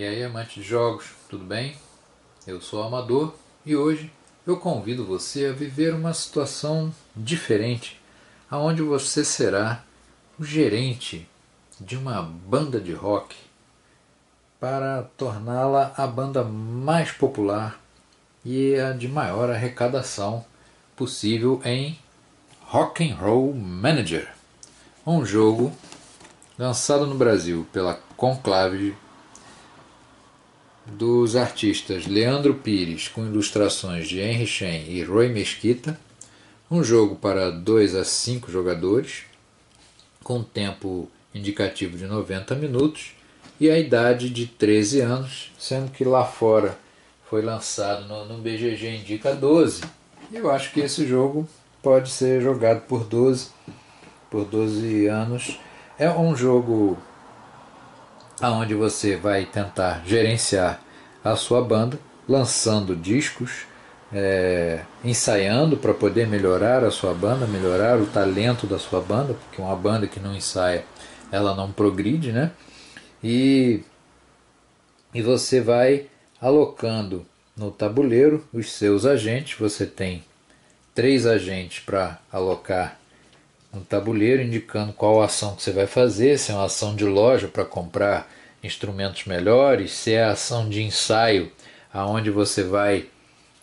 E aí, amantes de jogos, tudo bem? Eu sou o Amador e hoje eu convido você a viver uma situação diferente, aonde você será o gerente de uma banda de rock para torná-la a banda mais popular e a de maior arrecadação possível em Rock'n'Roll Manager, um jogo lançado no Brasil pela Conclave dos artistas Leandro Pires, com ilustrações de Henri Chen e Roy Mesquita, um jogo para 2 a 5 jogadores, com tempo indicativo de 90 minutos e a idade de 13 anos, sendo que lá fora foi lançado no BGG indica 12. Eu acho que esse jogo pode ser jogado por 12 anos. É um jogo aonde você vai tentar gerenciar a sua banda, lançando discos, ensaiando para poder melhorar a sua banda, melhorar o talento da sua banda, porque uma banda que não ensaia, ela não progride, né? E você vai alocando no tabuleiro os seus agentes. Você tem 3 agentes para alocar um tabuleiro, indicando qual ação que você vai fazer, se é uma ação de loja para comprar instrumentos melhores, se é a ação de ensaio, aonde você vai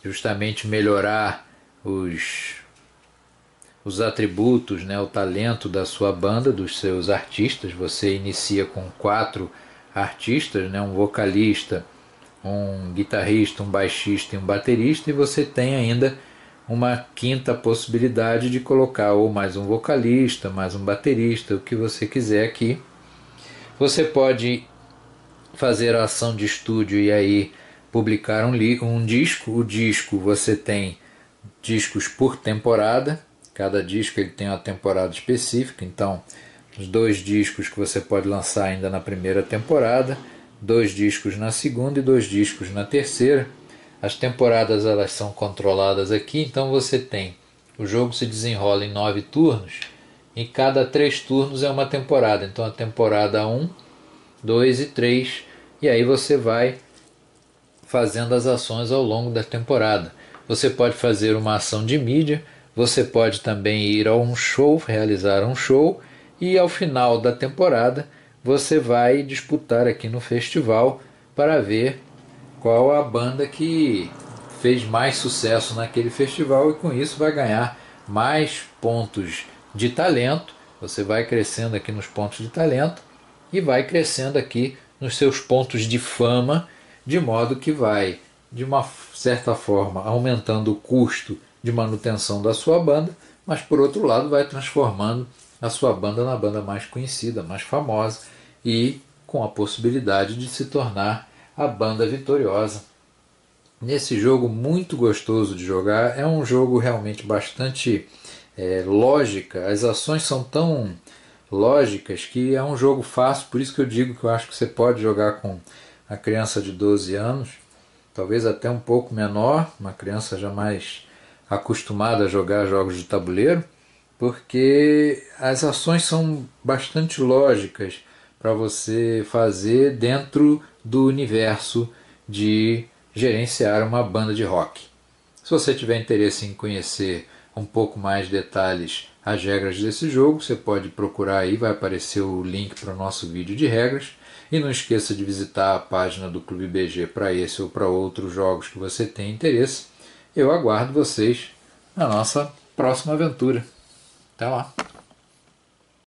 justamente melhorar os atributos, né, o talento da sua banda, dos seus artistas. Você inicia com 4 artistas, né, um vocalista, um guitarrista, um baixista e um baterista, e você tem ainda uma 5ª possibilidade de colocar ou mais um vocalista, mais um baterista, o que você quiser aqui. Você pode fazer a ação de estúdio e aí publicar um disco. O disco, você tem discos por temporada, cada disco ele tem uma temporada específica, então os 2 discos que você pode lançar ainda na primeira temporada, 2 discos na segunda e 2 discos na terceira. As temporadas elas são controladas aqui, então você tem, o jogo se desenrola em 9 turnos, e cada 3 turnos é uma temporada, então a temporada 1, 2 e 3, e aí você vai fazendo as ações ao longo da temporada. Você pode fazer uma ação de mídia, você pode também ir a um show, realizar um show, e ao final da temporada você vai disputar aqui no festival para ver qual a banda que fez mais sucesso naquele festival, e com isso vai ganhar mais pontos de talento. Você vai crescendo aqui nos pontos de talento e vai crescendo aqui nos seus pontos de fama, de modo que vai, de uma certa forma, aumentando o custo de manutenção da sua banda, mas por outro lado vai transformando a sua banda na banda mais conhecida, mais famosa, e com a possibilidade de se tornar a banda vitoriosa. Nesse jogo muito gostoso de jogar, é um jogo realmente bastante lógica, as ações são tão lógicas que é um jogo fácil, por isso que eu digo que eu acho que você pode jogar com a criança de 12 anos, talvez até um pouco menor, uma criança já mais acostumada a jogar jogos de tabuleiro, porque as ações são bastante lógicas para você fazer dentro do universo de gerenciar uma banda de rock. Se você tiver interesse em conhecer um pouco mais detalhes, as regras desse jogo, você pode procurar aí, vai aparecer o link para o nosso vídeo de regras, e não esqueça de visitar a página do Clube BG para esse ou para outros jogos que você tem interesse. Eu aguardo vocês na nossa próxima aventura. Até lá!